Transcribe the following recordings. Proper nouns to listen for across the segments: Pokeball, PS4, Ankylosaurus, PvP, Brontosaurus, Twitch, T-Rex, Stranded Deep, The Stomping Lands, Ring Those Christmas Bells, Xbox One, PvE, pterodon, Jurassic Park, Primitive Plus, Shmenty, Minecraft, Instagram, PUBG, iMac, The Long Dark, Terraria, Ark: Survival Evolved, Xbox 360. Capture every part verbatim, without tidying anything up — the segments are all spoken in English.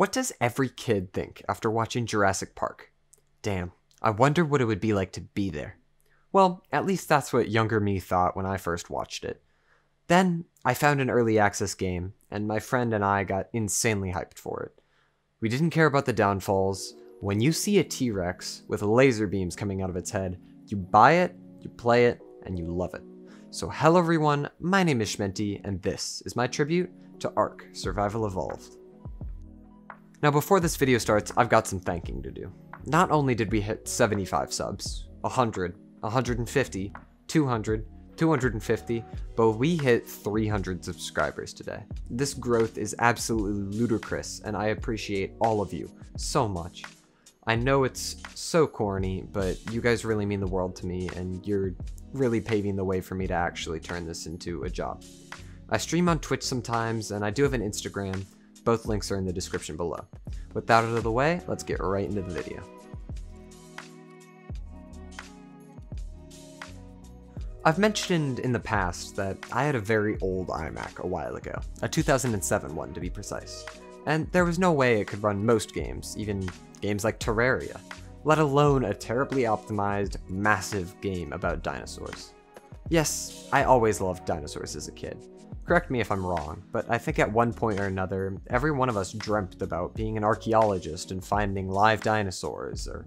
What does every kid think after watching Jurassic Park? Damn, I wonder what it would be like to be there. Well, at least that's what younger me thought when I first watched it. Then, I found an early access game, and my friend and I got insanely hyped for it. We didn't care about the downfalls. When you see a T-Rex with laser beams coming out of its head, you buy it, you play it, and you love it. So hello everyone, my name is Shmenty, and this is my tribute to Ark: Survival Evolved. Now before this video starts, I've got some thanking to do. Not only did we hit seventy-five subs, one hundred, one hundred fifty, two hundred, two hundred fifty, but we hit three hundred subscribers today. This growth is absolutely ludicrous, and I appreciate all of you so much. I know it's so corny, but you guys really mean the world to me, and you're really paving the way for me to actually turn this into a job. I stream on Twitch sometimes, and I do have an Instagram. Both links are in the description below. With that out of the way, let's get right into the video. I've mentioned in the past that I had a very old iMac a while ago, a two thousand seven one to be precise, and there was no way it could run most games, even games like Terraria, let alone a terribly optimized, massive game about dinosaurs. Yes, I always loved dinosaurs as a kid. Correct me if I'm wrong, but I think at one point or another, every one of us dreamt about being an archaeologist and finding live dinosaurs, or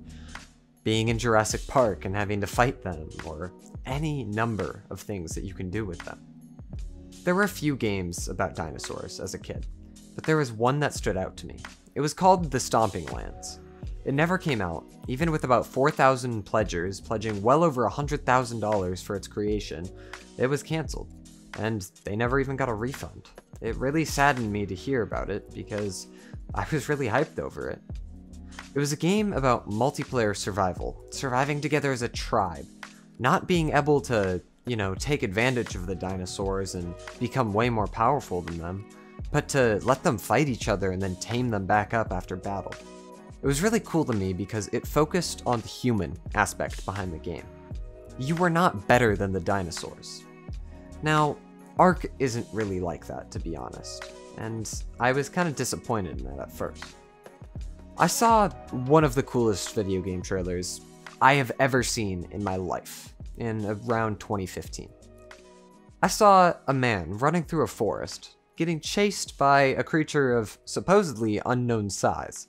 being in Jurassic Park and having to fight them, or any number of things that you can do with them. There were a few games about dinosaurs as a kid, but there was one that stood out to me. It was called The Stomping Lands. It never came out, even with about four thousand pledgers pledging well over one hundred thousand dollars for its creation. It was cancelled, and they never even got a refund. It really saddened me to hear about it, because I was really hyped over it. It was a game about multiplayer survival, surviving together as a tribe, not being able to, you know, take advantage of the dinosaurs and become way more powerful than them, but to let them fight each other and then tame them back up after battle. It was really cool to me because it focused on the human aspect behind the game. You were not better than the dinosaurs. Now, Ark isn't really like that, to be honest, and I was kind of disappointed in that at first. I saw one of the coolest video game trailers I have ever seen in my life in around twenty fifteen. I saw a man running through a forest, getting chased by a creature of supposedly unknown size,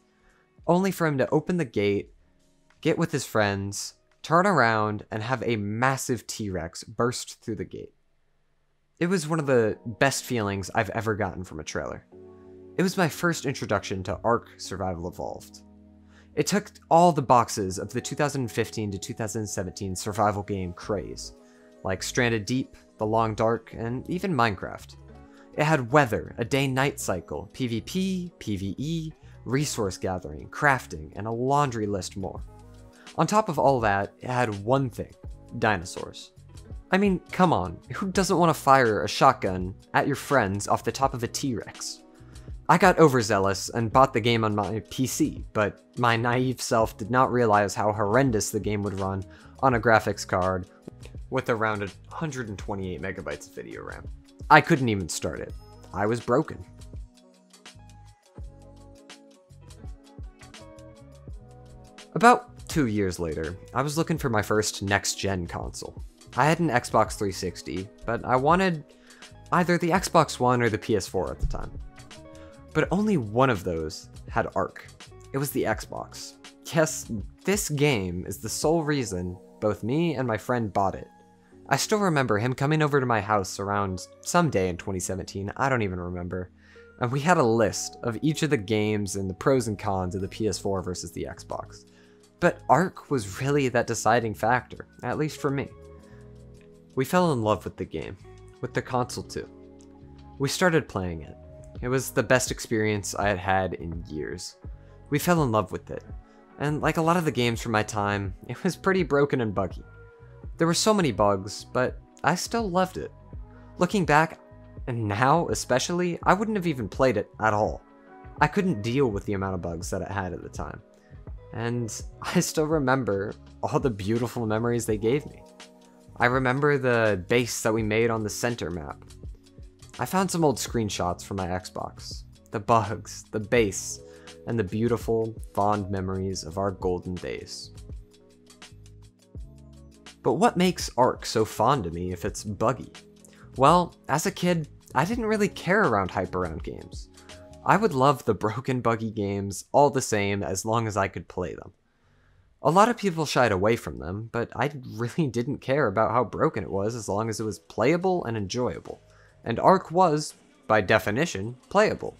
only for him to open the gate, get with his friends, turn around, and have a massive T-Rex burst through the gate. It was one of the best feelings I've ever gotten from a trailer. It was my first introduction to Ark: Survival Evolved. It took all the boxes of the two thousand fifteen to two thousand seventeen survival game craze, like Stranded Deep, The Long Dark, and even Minecraft. It had weather, a day-night cycle, PvP, PvE, resource gathering, crafting, and a laundry list more. On top of all that, it had one thing: dinosaurs. I mean, come on, who doesn't want to fire a shotgun at your friends off the top of a T-Rex? I got overzealous and bought the game on my P C, but my naive self did not realize how horrendous the game would run on a graphics card with around one hundred twenty-eight megabytes of video RAM. I couldn't even start it. I was broken. About two years later, I was looking for my first next-gen console. I had an Xbox three sixty, but I wanted either the Xbox One or the P S four at the time. But only one of those had Ark. It was the Xbox. Yes, this game is the sole reason both me and my friend bought it. I still remember him coming over to my house around someday in twenty seventeen, I don't even remember, and we had a list of each of the games and the pros and cons of the P S four versus the Xbox. But Ark was really that deciding factor, at least for me. We fell in love with the game, with the console too. We started playing it. It was the best experience I had had in years. We fell in love with it, and like a lot of the games from my time, it was pretty broken and buggy. There were so many bugs, but I still loved it. Looking back, and now especially, I wouldn't have even played it at all. I couldn't deal with the amount of bugs that it had at the time, and I still remember all the beautiful memories they gave me. I remember the base that we made on the center map. I found some old screenshots from my Xbox. the bugs, the bass, and the beautiful, fond memories of our golden days. But what makes Ark so fond to me if it's buggy? Well, as a kid, I didn't really care around hype around games. I would love the broken buggy games all the same as long as I could play them. A lot of people shied away from them, but I really didn't care about how broken it was as long as it was playable and enjoyable. And Ark was, by definition, playable.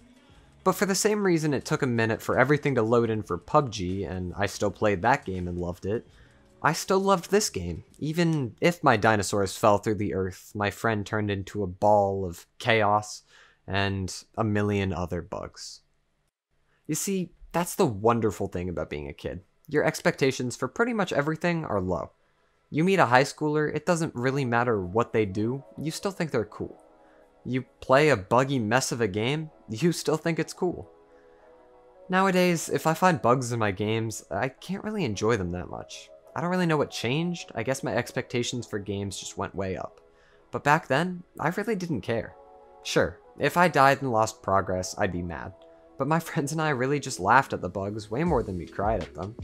But for the same reason it took a minute for everything to load in for P U B G, and I still played that game and loved it, I still loved this game, even if my dinosaurs fell through the earth, my friend turned into a ball of chaos, and a million other bugs. You see, that's the wonderful thing about being a kid. Your expectations for pretty much everything are low. You meet a high schooler, it doesn't really matter what they do, you still think they're cool. You play a buggy mess of a game, you still think it's cool. Nowadays, if I find bugs in my games, I can't really enjoy them that much. I don't really know what changed, I guess my expectations for games just went way up. But back then, I really didn't care. Sure, if I died and lost progress, I'd be mad, but my friends and I really just laughed at the bugs way more than we cried at them.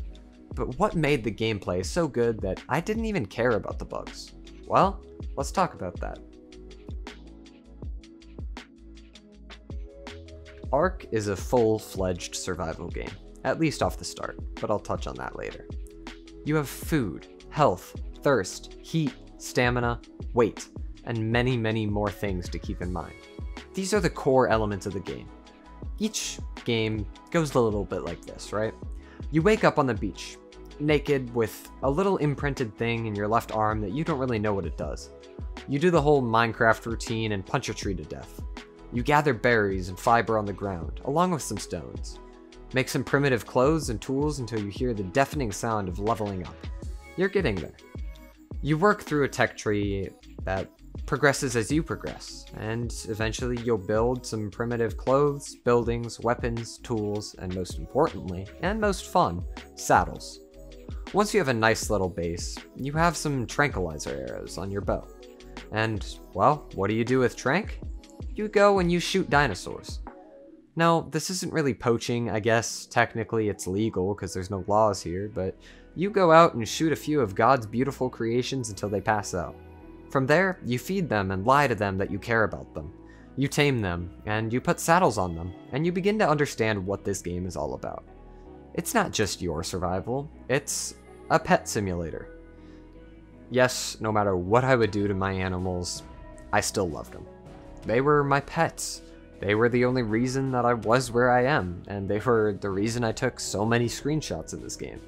But what made the gameplay so good that I didn't even care about the bugs? Well, let's talk about that. Ark is a full-fledged survival game, at least off the start, but I'll touch on that later. You have food, health, thirst, heat, stamina, weight, and many, many more things to keep in mind. These are the core elements of the game. Each game goes a little bit like this, right? You wake up on the beach, naked with a little imprinted thing in your left arm that you don't really know what it does. You do the whole Minecraft routine and punch a tree to death. You gather berries and fiber on the ground, along with some stones. Make some primitive clothes and tools until you hear the deafening sound of leveling up. You're getting there. You work through a tech tree that progresses as you progress, and eventually you'll build some primitive clothes, buildings, weapons, tools, and most importantly, and most fun, saddles. Once you have a nice little base, you have some tranquilizer arrows on your bow. And, well, what do you do with tranq? You go and you shoot dinosaurs. Now, this isn't really poaching, I guess technically it's legal because there's no laws here, but you go out and shoot a few of God's beautiful creations until they pass out. From there, you feed them and lie to them that you care about them. You tame them, and you put saddles on them, and you begin to understand what this game is all about. It's not just your survival, it's a pet simulator. Yes, no matter what I would do to my animals, I still loved them. They were my pets. They were the only reason that I was where I am, and they were the reason I took so many screenshots of this game.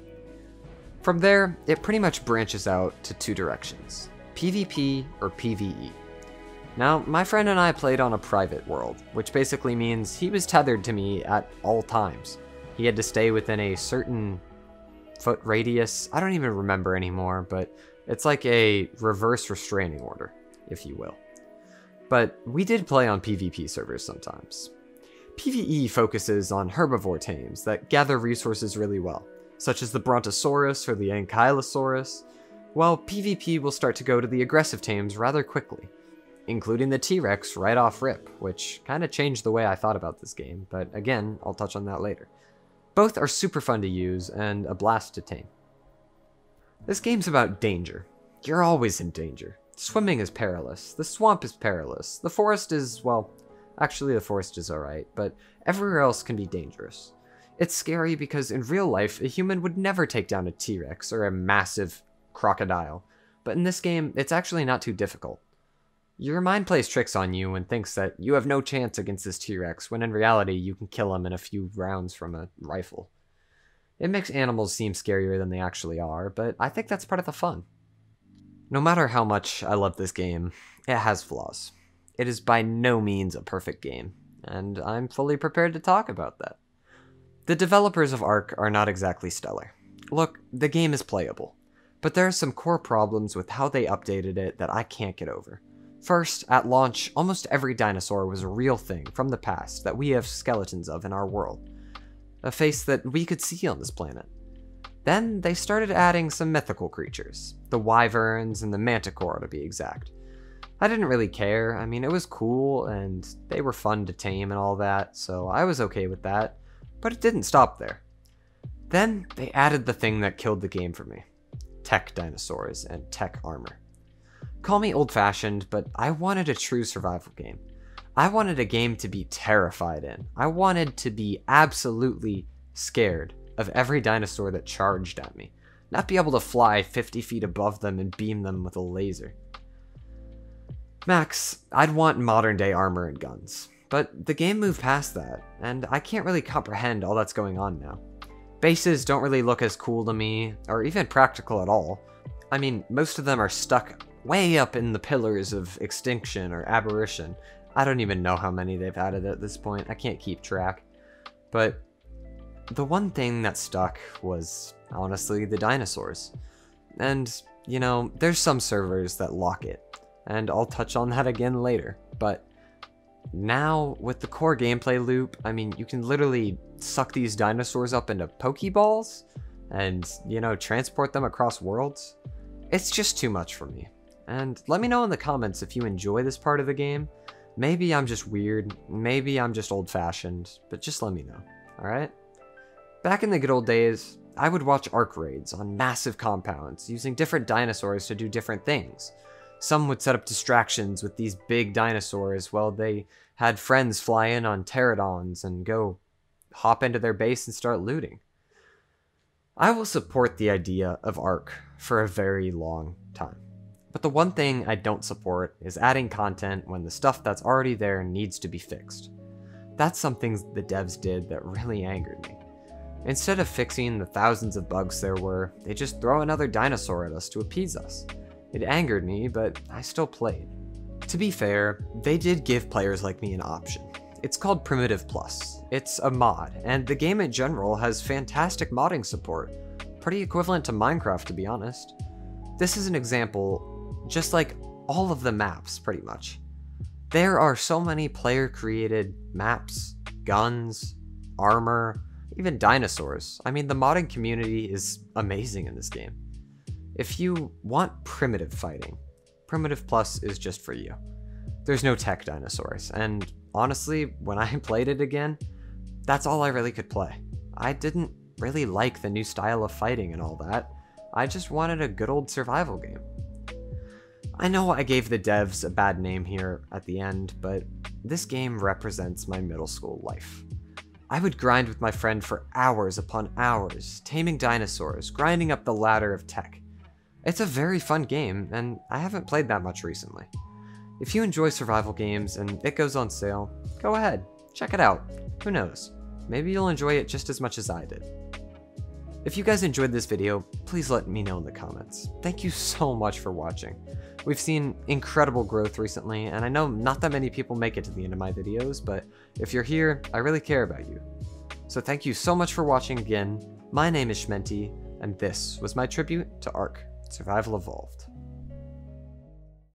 From there, it pretty much branches out to two directions, PvP or PvE. Now, my friend and I played on a private world, which basically means he was tethered to me at all times. He had to stay within a certain foot radius, I don't even remember anymore, but it's like a reverse restraining order, if you will. But we did play on PvP servers sometimes. PvE focuses on herbivore tames that gather resources really well, such as the Brontosaurus or the Ankylosaurus, while PvP will start to go to the aggressive tames rather quickly, including the T-Rex right off rip, which kinda changed the way I thought about this game, but again, I'll touch on that later. Both are super fun to use and a blast to tame. This game's about danger. You're always in danger. Swimming is perilous, the swamp is perilous, the forest is, well, actually the forest is alright, but everywhere else can be dangerous. It's scary because in real life, a human would never take down a T-Rex or a massive crocodile, but in this game, it's actually not too difficult. Your mind plays tricks on you and thinks that you have no chance against this T-Rex, when in reality, you can kill him in a few rounds from a rifle. It makes animals seem scarier than they actually are, but I think that's part of the fun. No matter how much I love this game, it has flaws. It is by no means a perfect game, and I'm fully prepared to talk about that. The developers of Ark are not exactly stellar. Look, the game is playable, but there are some core problems with how they updated it that I can't get over. First, at launch, almost every dinosaur was a real thing from the past that we have skeletons of in our world, a face that we could see on this planet. Then they started adding some mythical creatures, the wyverns and the manticore to be exact. I didn't really care. I mean, it was cool and they were fun to tame and all that, so I was okay with that, but it didn't stop there. Then they added the thing that killed the game for me. Tech dinosaurs and tech armor. Call me old-fashioned, but I wanted a true survival game. I wanted a game to be terrified in. I wanted to be absolutely scared of every dinosaur that charged at me, not be able to fly fifty feet above them and beam them with a laser. Max, I'd want modern-day armor and guns, but the game moved past that, and I can't really comprehend all that's going on now. Bases don't really look as cool to me, or even practical at all. I mean, most of them are stuck way up in the pillars of extinction or aberration. I don't even know how many they've added at this point. I can't keep track. But the one thing that stuck was, honestly, the dinosaurs. And, you know, there's some servers that lock it, and I'll touch on that again later. But now, with the core gameplay loop, I mean, you can literally suck these dinosaurs up into Pokeballs and, you know, transport them across worlds. It's just too much for me. And let me know in the comments if you enjoy this part of the game. Maybe I'm just weird, maybe I'm just old-fashioned, but just let me know, alright? Back in the good old days, I would watch Ark raids on massive compounds, using different dinosaurs to do different things. Some would set up distractions with these big dinosaurs while they had friends fly in on pterodons and go hop into their base and start looting. I will support the idea of Ark for a very long time. But the one thing I don't support is adding content when the stuff that's already there needs to be fixed. That's something the devs did that really angered me. Instead of fixing the thousands of bugs there were, they just throw another dinosaur at us to appease us. It angered me, but I still played. To be fair, they did give players like me an option. It's called Primitive Plus. It's a mod, and the game in general has fantastic modding support. Pretty equivalent to Minecraft, to be honest. This is an example. Just like all of the maps, pretty much. There are so many player-created maps, guns, armor, even dinosaurs. I mean, the modding community is amazing in this game. If you want primitive fighting, Primitive Plus is just for you. There's no tech dinosaurs, and honestly, when I played it again, that's all I really could play. I didn't really like the new style of fighting and all that. I just wanted a good old survival game. I know I gave the devs a bad name here at the end, but this game represents my middle school life. I would grind with my friend for hours upon hours, taming dinosaurs, grinding up the ladder of tech. It's a very fun game, and I haven't played that much recently. If you enjoy survival games and it goes on sale, go ahead, check it out. Who knows? Maybe you'll enjoy it just as much as I did. If you guys enjoyed this video, please let me know in the comments. Thank you so much for watching. We've seen incredible growth recently, and I know not that many people make it to the end of my videos, but if you're here, I really care about you. So thank you so much for watching again. My name is Shmenty, and this was my tribute to Ark: Survival Evolved.